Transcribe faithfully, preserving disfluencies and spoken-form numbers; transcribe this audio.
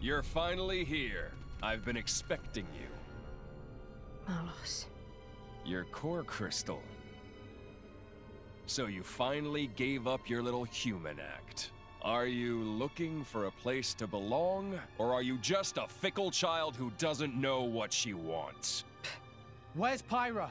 You're finally here. I've been expecting you. Malos. Your core crystal. So you finally gave up your little human act. Are you looking for a place to belong, or are you just a fickle child who doesn't know what she wants? Where's Pyra?